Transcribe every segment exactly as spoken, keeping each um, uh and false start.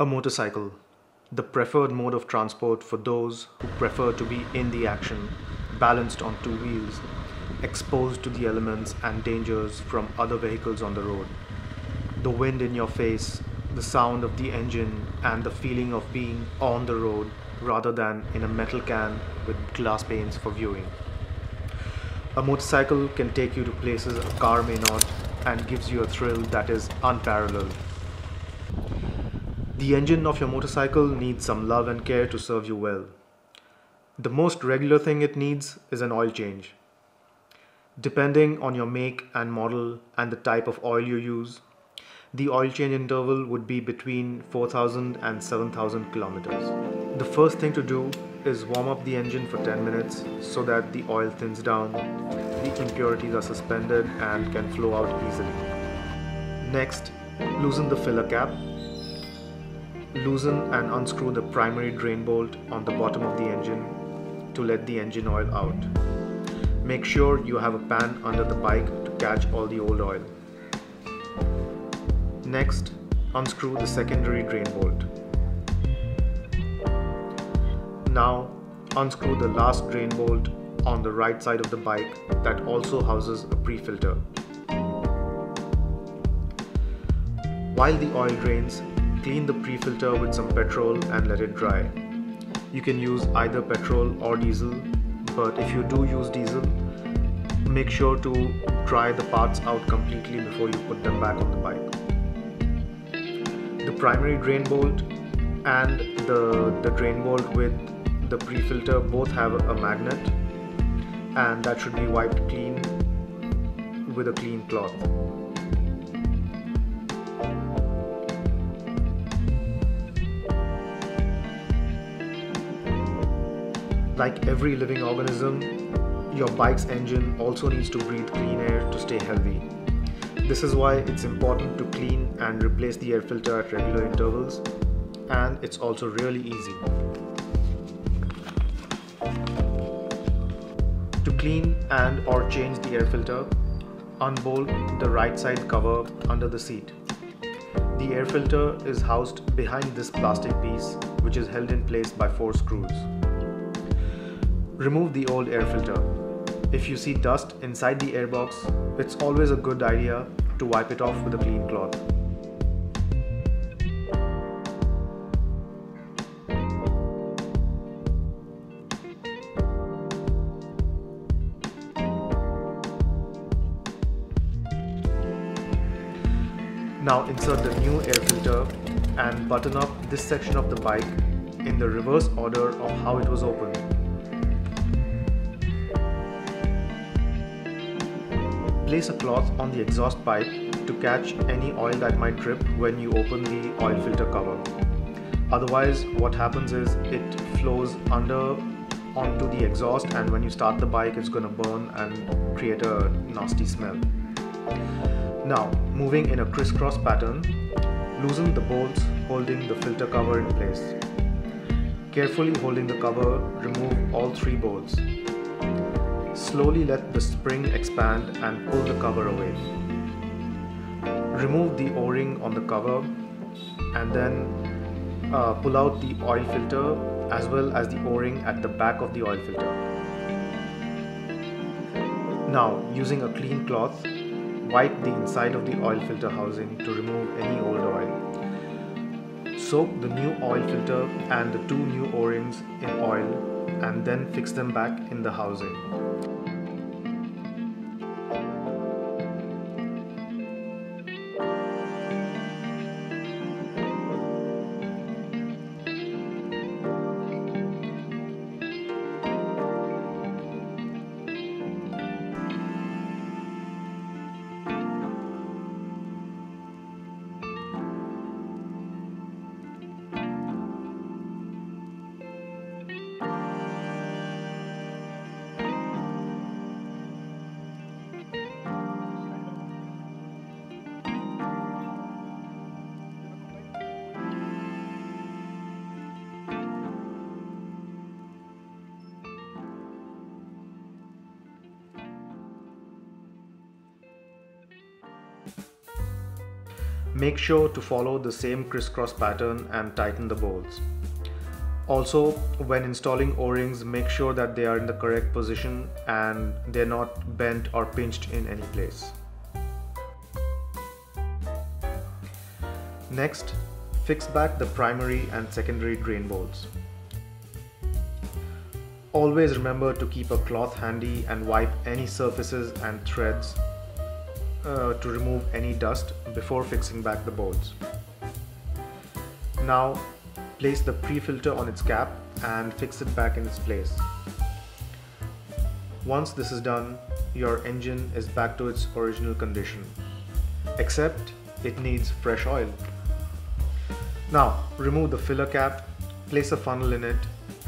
A motorcycle, the preferred mode of transport for those who prefer to be in the action, balanced on two wheels, exposed to the elements and dangers from other vehicles on the road. The wind in your face, the sound of the engine, and the feeling of being on the road rather than in a metal can with glass panes for viewing. A motorcycle can take you to places a car may not and gives you a thrill that is unparalleled. The engine of your motorcycle needs some love and care to serve you well. The most regular thing it needs is an oil change. Depending on your make and model and the type of oil you use, the oil change interval would be between four thousand and seven thousand kilometers. The first thing to do is warm up the engine for ten minutes so that the oil thins down, the impurities are suspended and can flow out easily. Next, loosen the filler cap. Loosen and unscrew the primary drain bolt on the bottom of the engine to let the engine oil out. Make sure you have a pan under the bike to catch all the old oil. Next, unscrew the secondary drain bolt. Now, unscrew the last drain bolt on the right side of the bike that also houses a pre-filter. While the oil drains, clean the pre-filter with some petrol and let it dry. You can use either petrol or diesel, but if you do use diesel, make sure to dry the parts out completely before you put them back on the bike. The primary drain bolt and the, the drain bolt with the pre-filter both have a magnet, and that should be wiped clean with a clean cloth. Like every living organism, your bike's engine also needs to breathe clean air to stay healthy. This is why it's important to clean and replace the air filter at regular intervals, and it's also really easy. To clean and or change the air filter, unbolt the right side cover under the seat. The air filter is housed behind this plastic piece, which is held in place by four screws. Remove the old air filter. If you see dust inside the airbox, it's always a good idea to wipe it off with a clean cloth. Now insert the new air filter and button up this section of the bike in the reverse order of how it was opened. Place a cloth on the exhaust pipe to catch any oil that might drip when you open the oil filter cover. Otherwise, what happens is it flows under onto the exhaust, and when you start the bike, it's gonna burn and create a nasty smell. Now, moving in a crisscross pattern, loosen the bolts holding the filter cover in place. Carefully holding the cover, remove all three bolts. Slowly let the spring expand and pull the cover away. Remove the O-ring on the cover and then uh, pull out the oil filter as well as the O-ring at the back of the oil filter. Now, using a clean cloth, wipe the inside of the oil filter housing to remove any old oil. Soak the new oil filter and the two new O-rings in oil and then fix them back in the housing. Make sure to follow the same crisscross pattern and tighten the bolts. Also, when installing O-rings, make sure that they are in the correct position and they're not bent or pinched in any place. Next, fix back the primary and secondary drain bolts. Always remember to keep a cloth handy and wipe any surfaces and threads uh, to remove any dust before fixing back the bolts. Now, place the pre-filter on its cap and fix it back in its place. Once this is done, your engine is back to its original condition, except it needs fresh oil. Now, remove the filler cap, place a funnel in it,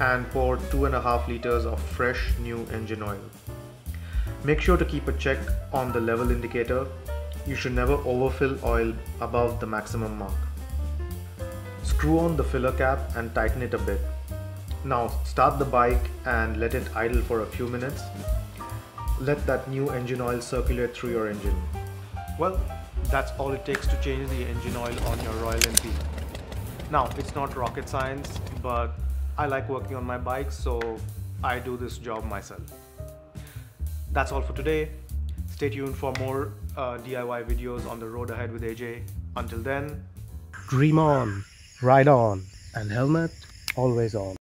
and pour two and a half liters of fresh new engine oil. Make sure to keep a check on the level indicator. You should never overfill oil above the maximum mark. Screw on the filler cap and tighten it a bit. Now start the bike and let it idle for a few minutes. Let that new engine oil circulate through your engine. Well, that's all it takes to change the engine oil on your Royal Enfield. Now, it's not rocket science, but I like working on my bike, so I do this job myself. That's all for today. Stay tuned for more uh, D I Y videos on the road ahead with A J. Until then, dream on! Ride on, and helmet always on.